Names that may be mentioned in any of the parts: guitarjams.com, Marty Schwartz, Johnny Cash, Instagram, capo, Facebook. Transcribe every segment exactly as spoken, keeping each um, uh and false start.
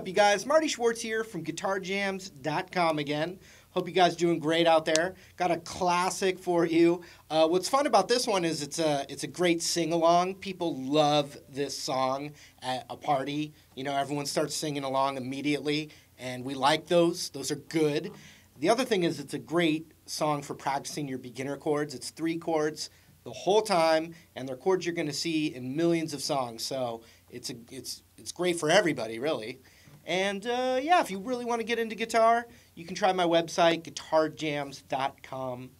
up, you guys? Marty Schwartz here from guitar jams dot com again. Hope you guys are doing great out there. Got a classic for you. Uh, what's fun about this one is it's a, it's a great sing-along. People love this song at a party. You know, everyone starts singing along immediately, and we like those. Those are good. The other thing is it's a great song for practicing your beginner chords. It's three chords the whole time, and they're chords you're going to see in millions of songs. So it's a, it's it's great for everybody, really. And uh, yeah, if you really want to get into guitar, you can try my website, guitar jams dot com.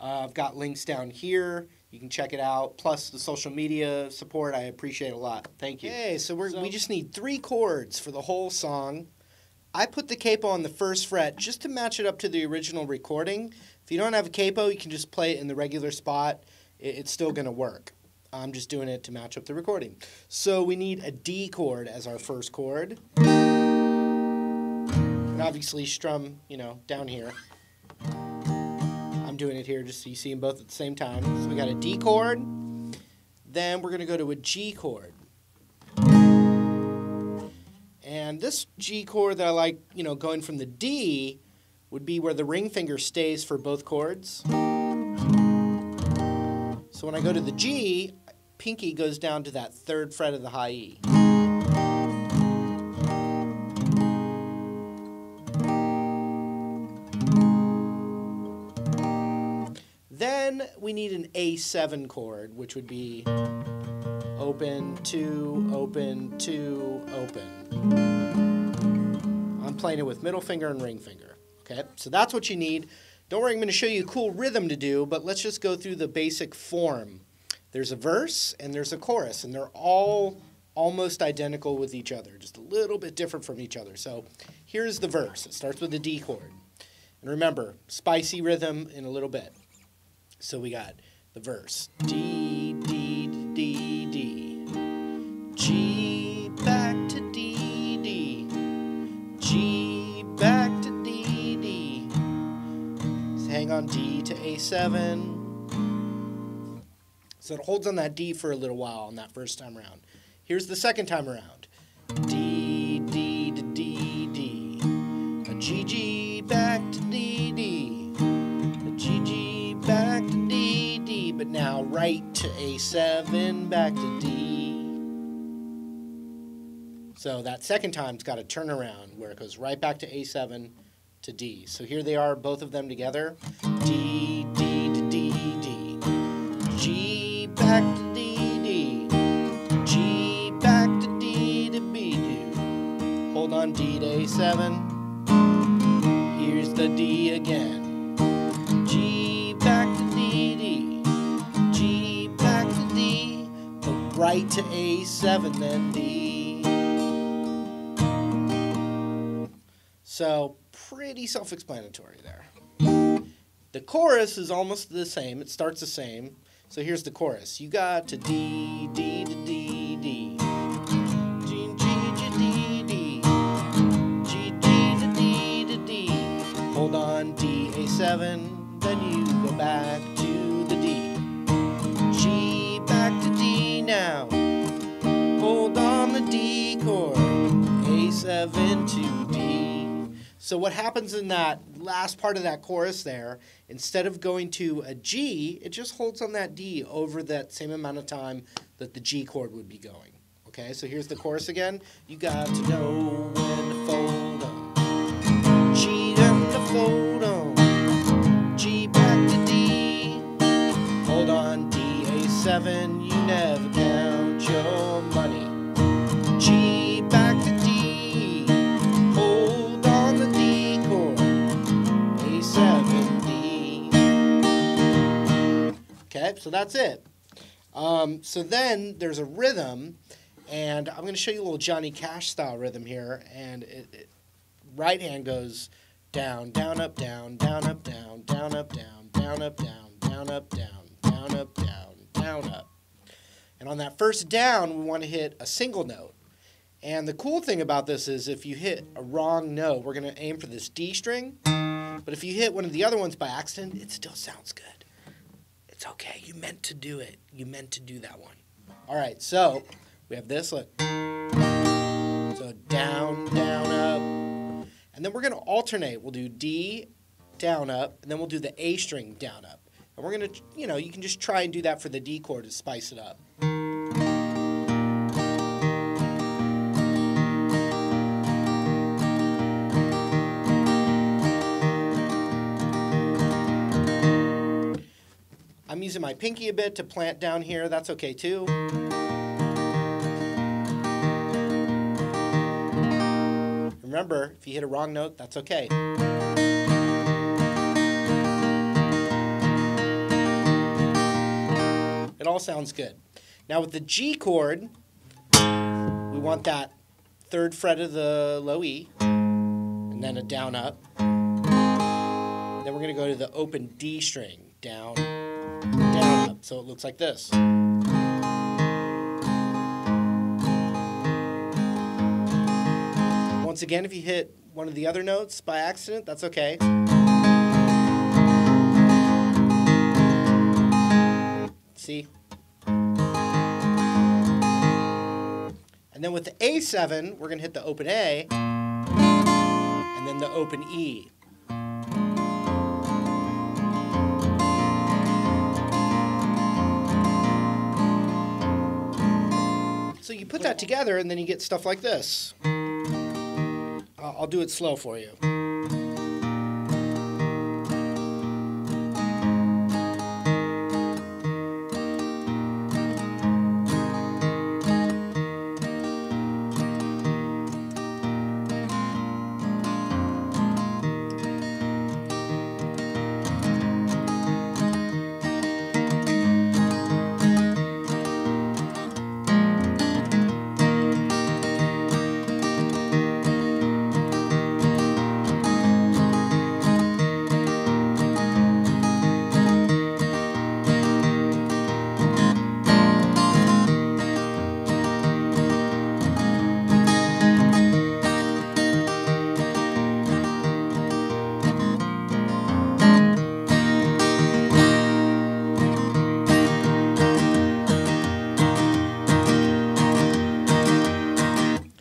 Uh, I've got links down here. You can check it out. Plus the social media support, I appreciate a lot. Thank you. Okay, so, we're, so we just need three chords for the whole song. I put the capo on the first fret just to match it up to the original recording. If you don't have a capo, you can just play it in the regular spot. It's still going to work. I'm just doing it to match up the recording. So we need a D chord as our first chord. And obviously strum, you know, down here. I'm doing it here just so you see them both at the same time. So we got a D chord. Then we're going to go to a G chord. And this G chord that I like, you know, going from the D would be where the ring finger stays for both chords. So when I go to the G, pinky goes down to that third fret of the high E. Then we need an A seven chord, which would be open, two, open, two, open. I'm playing it with middle finger and ring finger. Okay, so that's what you need. Don't worry, I'm going to show you a cool rhythm to do, but let's just go through the basic form. There's a verse and there's a chorus, and they're all almost identical with each other, just a little bit different from each other. So here's the verse. It starts with a D chord. And remember, spicy rhythm in a little bit. So we got the verse. D, D, D, D. G back to D, D. G back to D. Hang on D to A seven. So it holds on that D for a little while on that first time around. Here's the second time around. D, D to D, D. A G, G back to D, D. A G, G back to D, D. But now right to A seven, back to D. So that second time's got a turnaround where it goes right back to A seven. To D. So here they are, both of them together. D, D to D, D. G back to D, D. G back to D to B, do. Hold on D to A seven. Here's the D again. G back to D, D. G back to D. But right to A seven, then D. So, pretty self-explanatory there. The chorus is almost the same. It starts the same. So here's the chorus. You got to D, D to D, D. G, G to D, D. G, G to D to D. Hold on D, A seven. Then you go back to the D. G back to D now. Hold on the D chord. A seven to D. So what happens in that last part of that chorus there, instead of going to a G, it just holds on that D over that same amount of time that the G chord would be going. Okay, so here's the chorus again. You got to know when to fold on. G and to fold on. G back to D. Hold on D, A seven, you never count your money. G back to D. So that's it. Um, so then there's a rhythm, and I'm going to show you a little Johnny Cash style rhythm here. And it, it, right hand goes down, down, up, down, down, up, down, down, up, down, down, up, down, down, up, down, down, up, down, down, up. And on that first down, we want to hit a single note. And the cool thing about this is if you hit a wrong note, we're going to aim for this D string. But if you hit one of the other ones by accident, it still sounds good. It's okay, you meant to do it. You meant to do that one. All right, so we have this, look. So down, down, up. And then we're going to alternate. We'll do D, down, up, and then we'll do the A string, down, up. And we're going to, you know, you can just try and do that for the D chord to spice it up. I'm using my pinky a bit to plant down here. That's okay too. Remember, if you hit a wrong note, that's okay. It all sounds good. Now with the G chord, we want that third fret of the low E, and then a down up. Then we're going to go to the open D string. Down, down, up. So it looks like this. Once again, if you hit one of the other notes by accident, that's okay. See? And then with the A seven, we're going to hit the open A, and then the open E. So you put that together and then you get stuff like this. I'll do it slow for you.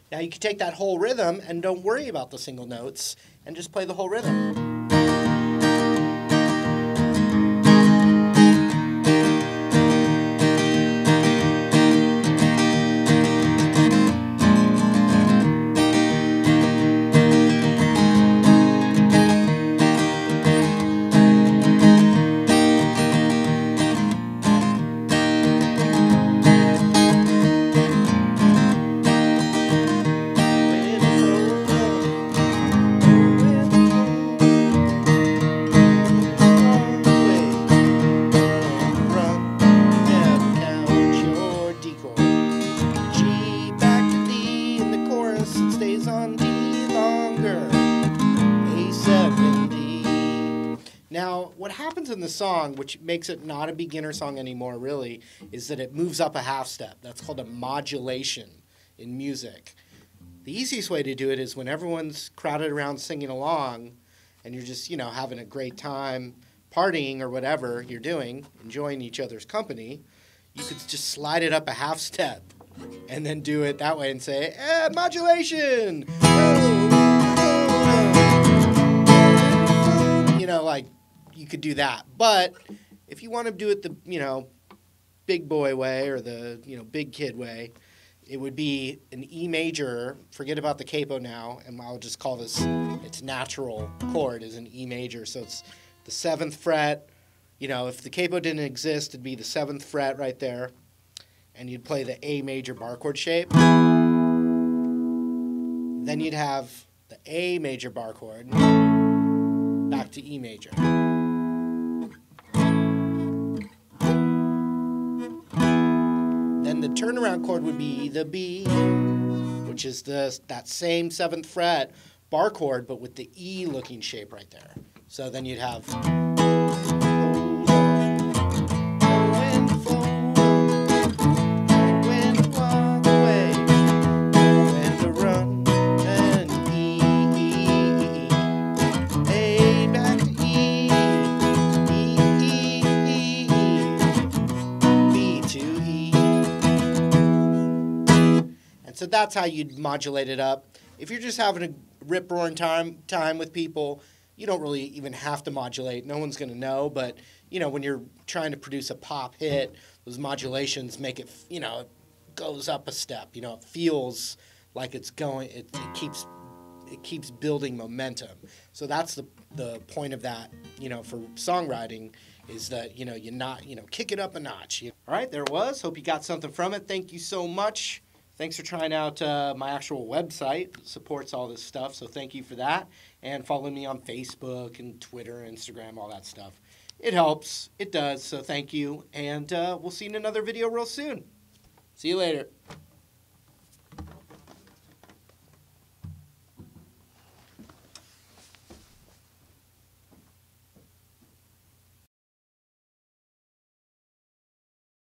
Now you can take that whole rhythm and don't worry about the single notes and just play the whole rhythm. Now, what happens in the song, which makes it not a beginner song anymore, really, is that it moves up a half step. That's called a modulation in music. The easiest way to do it is when everyone's crowded around singing along and you're just, you know, having a great time partying or whatever you're doing, enjoying each other's company, you could just slide it up a half step and then do it that way and say, eh, modulation! You know, like, you could do that, but if you want to do it the, you know, big boy way or the, you know, big kid way, it would be an E major. Forget about the capo now, and I'll just call this its natural chord is an E major. So it's the seventh fret. You know, if the capo didn't exist, it'd be the seventh fret right there, and you'd play the A major bar chord shape. Then you'd have the A major bar chord back to E major. The turnaround chord would be the B, which is the, that same seventh fret bar chord, but with the E looking shape right there. So then you'd have... So that's how you'd modulate it up. If you're just having a rip-roaring time, time with people, you don't really even have to modulate. No one's going to know. But, you know, when you're trying to produce a pop hit, those modulations make it, you know, it goes up a step. You know, it feels like it's going, it, it keeps it keeps building momentum. So that's the, the point of that, you know, for songwriting, is that, you know, you not, you know, kick it up a notch. All right, there it was. Hope you got something from it. Thank you so much. Thanks for trying out uh, my actual website that supports all this stuff, so thank you for that. And follow me on Facebook and Twitter, Instagram, all that stuff. It helps. It does, so thank you. And uh, we'll see you in another video real soon. See you later.